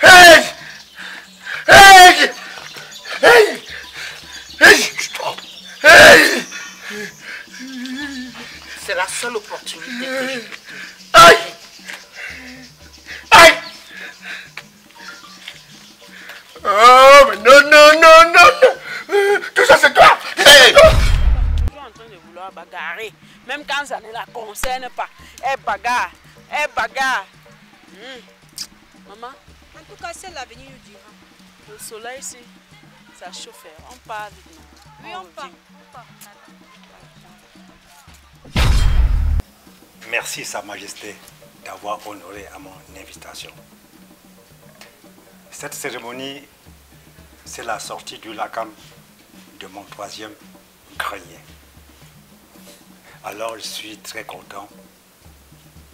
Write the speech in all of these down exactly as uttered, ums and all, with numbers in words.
Hey! Hey! Hey! Hey! Stop! Hey! C'est la seule opportunité que j'ai. Aïe! Aïe! Oh, mais non, non, non, non! Tout ça, c'est toi! Hey! Je suis en train de vouloir bagarrer. Même quand ça ne la concerne pas. Elle bagarre. Elle bagarre. Mmh. Maman? En tout cas, c'est l'avenir du dira. Le soleil ici, ça chauffe. On part vite. Oui, on, on part. On part. Merci, Sa Majesté, d'avoir honoré à mon invitation. Cette cérémonie, c'est la sortie du lacan de mon troisième grenier. Alors, je suis très content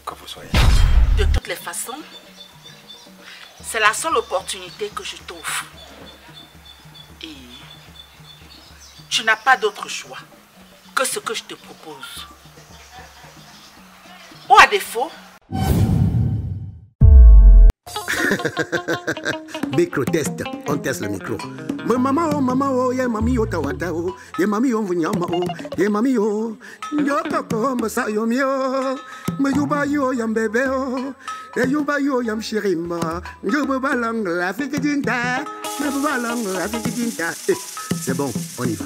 que vous soyez là. De toutes les façons, c'est la seule opportunité que je t'offre. Et tu n'as pas d'autre choix que ce que je te propose. Ou à défaut. Micro test, on teste le micro. Maman, oh, maman, oh, y'a mamie, oh, tawata, oh, y'a mamie, oh, v'nyama, oh, y'a mamie, oh, y'a papa, m'sa, y'a mio, me yuba, yo, y'a bébé, oh, y'a yuba, yo, y'a m'chirima, y'a baba, lang, la fika dinta, y'a baba, lang, la fika dinta. C'est bon, on y va.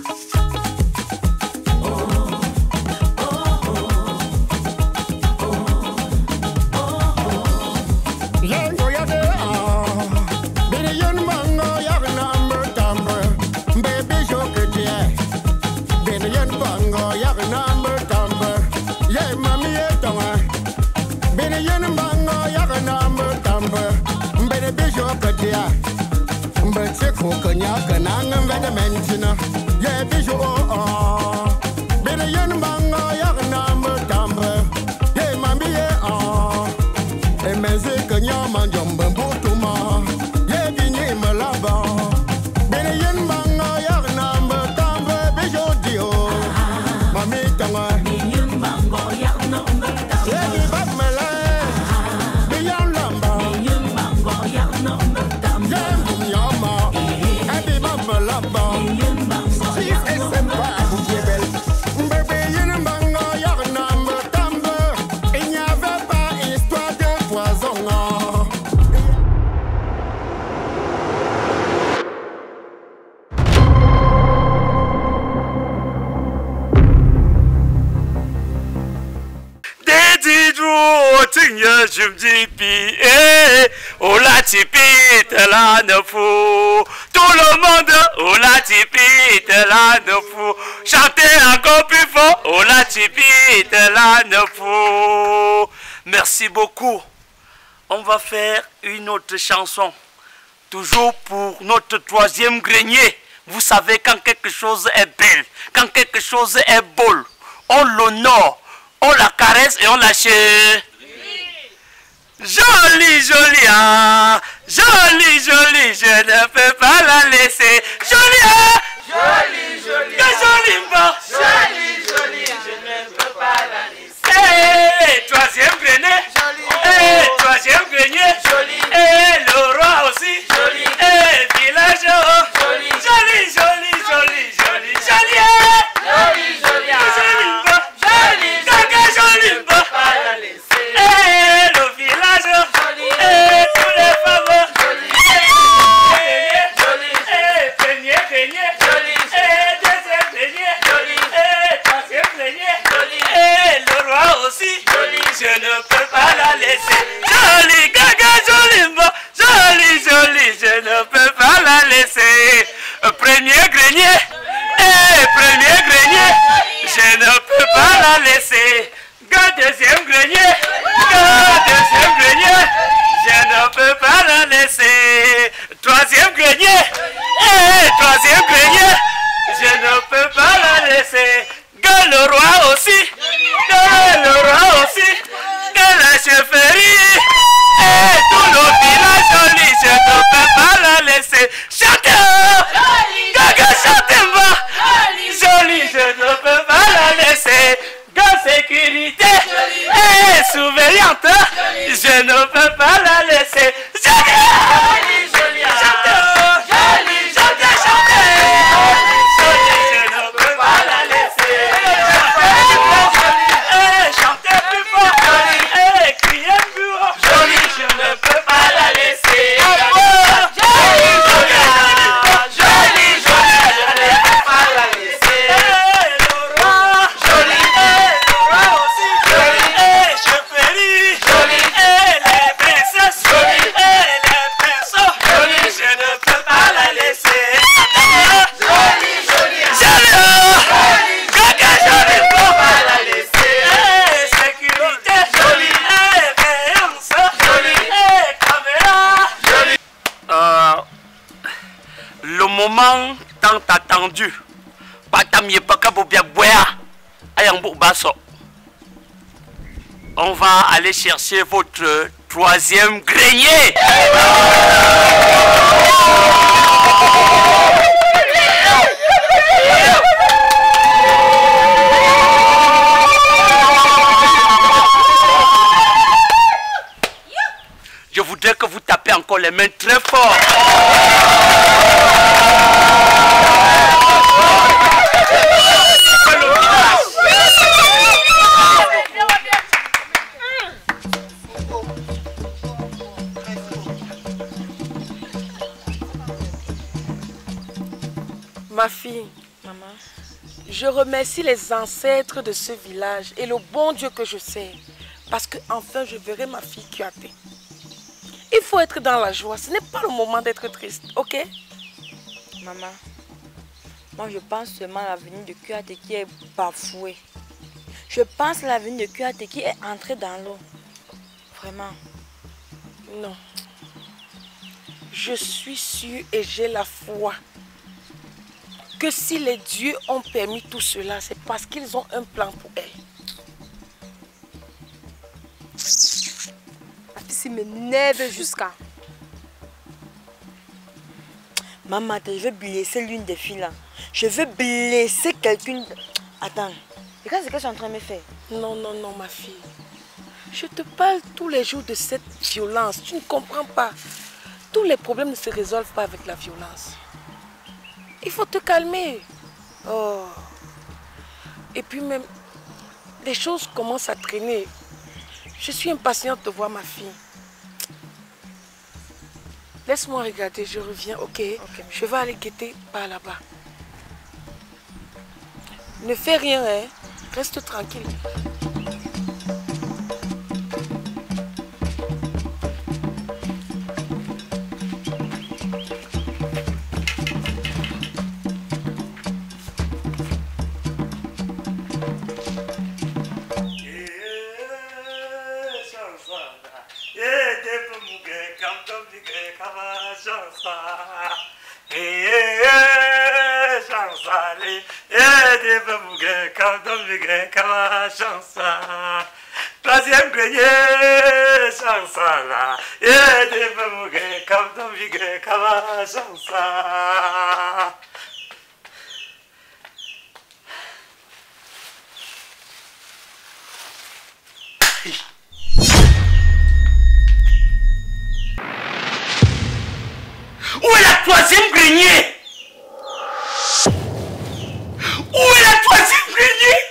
Merci beaucoup. On va faire une autre chanson. Toujours pour notre troisième grenier. Vous savez, quand quelque chose est belle, quand quelque chose est beau, on l'honore, on la caresse et on la chérit. Jolie, jolie, ah, jolie, jolie, je ne peux pas la laisser. Jolie, ah, jolie, jolie, ah, jolie, ah, jolie, jolie, je ne peux pas la laisser. Hey, troisième grenier, hey, troisième grenier, hey, le roi aussi, hey, village, joli, joli, joli, joli, joli, joli, joli, joli, joli, joli, joli, hey, le village, hey, tous les femmes, joli, joli, hey, grenier, grenier, joli, hey, deuxième grenier, joli, hey, troisième grenier, joli, hey, le roi aussi. Je ne peux pas la laisser. Jolie gaga, jolie mba, jolie, jolie, je ne peux pas la laisser. Premier grenier, eh, premier grenier, je ne peux pas la laisser. Gars deuxième grenier, gars deuxième grenier, je ne peux pas la laisser. Troisième grenier, eh, troisième grenier, je ne peux pas la laisser. Gars le roi aussi, gars le roi aussi. La chefferie et tout le village joli, je ne peux pas la laisser. Chantez, gaga, chantez-moi, joli, je ne peux pas la laisser. Gaga, sécurité et surveillante, je ne peux pas la laisser. Joli. moment tant attendu, on va aller chercher votre troisième grenier. Je voudrais que vous tapez encore les mains très fort. Ma fille, maman, je remercie les ancêtres de ce village et le bon Dieu que je sais, parce que enfin je verrai ma fille Kwaté. Il faut être dans la joie, ce n'est pas le moment d'être triste, ok? Maman, moi je pense seulement à l'avenir de Kwaté qui est bafoué. Je pense à l'avenir de Kwaté qui est entré dans l'eau. Vraiment. Non. Je suis sûre et j'ai la foi que si les dieux ont permis tout cela, c'est parce qu'ils ont un plan pour elle. La fille m'énerve jusqu'à... Maman, je veux blesser l'une des filles là. Je veux blesser quelqu'une... Attends, regarde ce que je suis en train de me faire. Non, non, non, ma fille. Je te parle tous les jours de cette violence. Tu ne comprends pas. Tous les problèmes ne se résolvent pas avec la violence. Il faut te calmer. Oh. Et puis même, les choses commencent à traîner. Je suis impatiente de voir ma fille. Laisse-moi regarder, je reviens, ok? Okay. Je vais aller guetter par là-bas. Ne fais rien, hein? Reste tranquille. Troisième grenier, chansa là. Il est pas mougué, comme ton vigre, comme la chansa. Où est la troisième grenier? Où est la troisième grenier?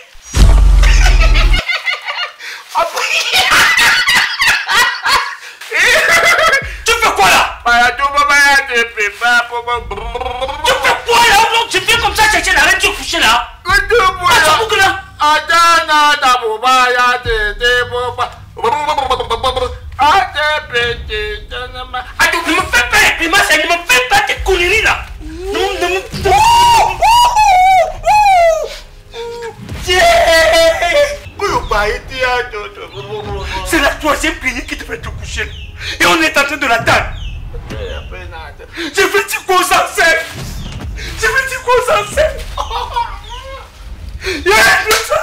Tu fais quoi là? Tu fais quoi là? Tu viens comme ça chercher la reine, tu es couché là? Ah, tu bouges là? Ah, tu me fais pas les primaces, ne me fais pas tes conneries là! C'est la troisième grenier qui devait te coucher. Et on est en train de l'attendre. Je veux dire qu'on s'en sert. Je veux dire qu'on s'en sert. Il y a un autre sang.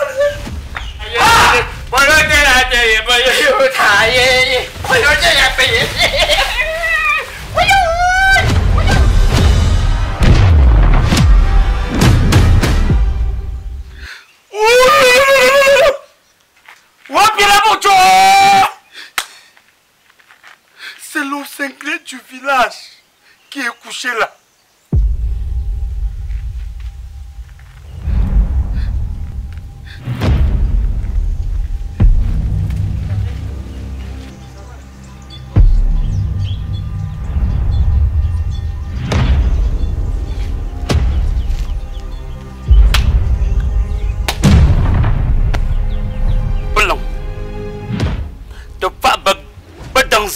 C'est l'eau cinglée du village qui est couché là.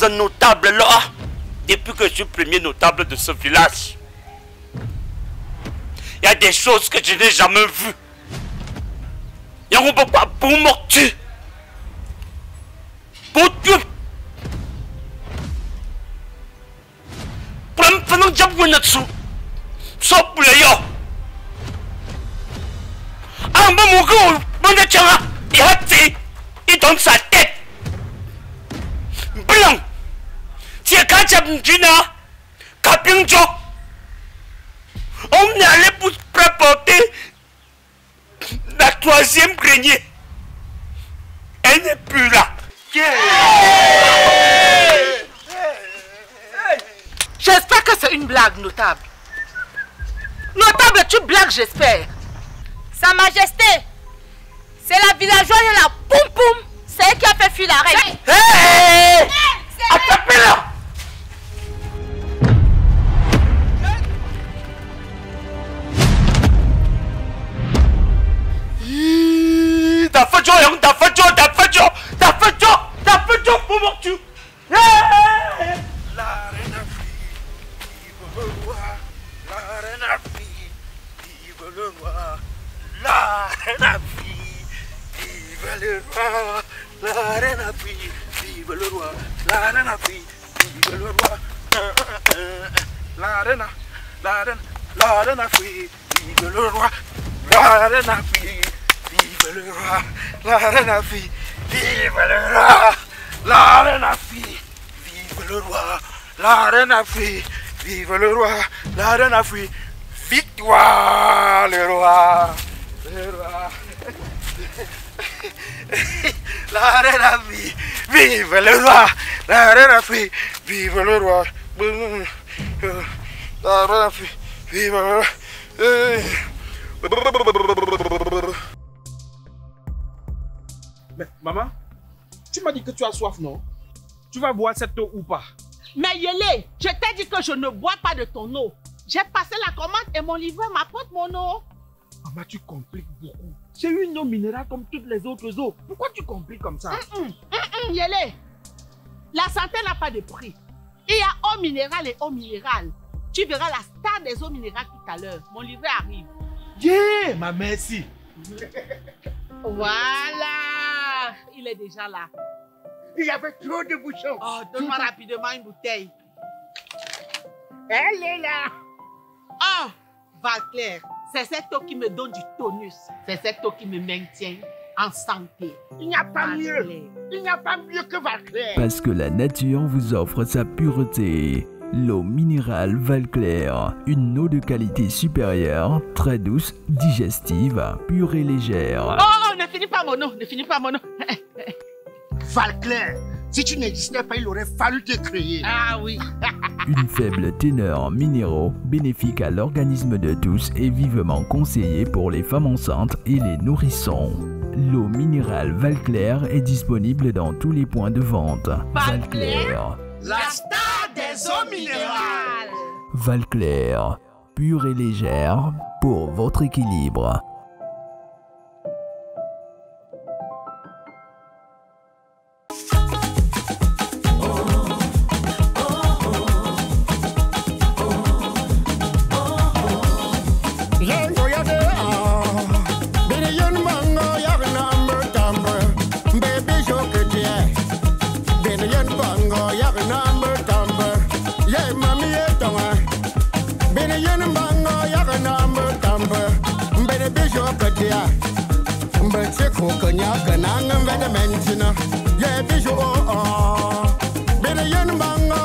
Un notable là, depuis que je suis premier notable de ce village, il y a des choses que je n'ai jamais vues. Il n'y a pas pour me tuer, pour tuer, pour me faire un job. Sopuleyo. Amba Mugu, Bunda Chama, il a dit, il donne sa tête. Blanc. Si le Kachab Njina, Kapinjo, on est allé pour préparer la troisième grenier. Elle n'est plus là. J'espère que c'est une blague, notable. Notable, tu blagues, j'espère. Sa Majesté, c'est la villageoise de la Poum Poum. C'est elle qui a fait fuir la reine. Hé hé hé! Attrapez-la! Hiiii! T'as fait joie, t'as fait joie, t'as fait joie, t'as fait joie, t'as fait joie pour mon cul! Hé hé hé! La reine a fui, il veut le voir. La reine a fui, il veut le voir. La reine a fui, vive le roi. La reine a fui, vive le roi. La reine a fui, vive le roi. La reine a, la reine, la reine a fui, vive le roi. La reine a fui, vive le roi. La reine a fui, vive le roi. La reine a fui, vive le roi. La reine a fui, vive le roi. La reine a fui, victoire le roi. Le roi. La reine a fui, vive le roi. La reine a fui, vive le roi. La reine a fui, vive le roi. Mais maman, tu m'as dit que tu as soif, non? Tu vas boire cette eau ou pas? Mais Yélé, je t'ai dit que je ne bois pas de ton eau. J'ai passé la commande et mon livreur m'apporte mon eau. Maman, tu compliques beaucoup. C'est une eau minérale comme toutes les autres eaux. Pourquoi tu compliques comme ça? Mm-mm, mm-mm, Yélé. La santé n'a pas de prix. Il y a eau minérale et eau minérale. Tu verras la star des eaux minérales tout à l'heure. Mon livret arrive. Yeah, ma merci. Voilà. Il est déjà là. Il y avait trop de bouchons. Oh, donne-moi rapidement une bouteille. Elle est là. Oh, Valclair. C'est cette eau qui me donne du tonus. C'est cette eau qui me maintient en santé. Il n'y a pas Valclair. Mieux. Il n'y a pas mieux que Valclair. Parce que la nature vous offre sa pureté. L'eau minérale Valclair. Une eau de qualité supérieure, très douce, digestive, pure et légère. Oh, ne finis pas mon nom, ne finis pas mon nom. Valclair, si tu n'existais pas, il aurait fallu te créer. Ah oui. Une faible teneur en minéraux, bénéfique à l'organisme de tous et vivement conseillée pour les femmes enceintes et les nourrissons. L'eau minérale Valclair est disponible dans tous les points de vente. Valclair, la star des eaux minérales. Valclair, pure et légère pour votre équilibre. Coconut and I'm a mention. Yeah, visual. Better young man.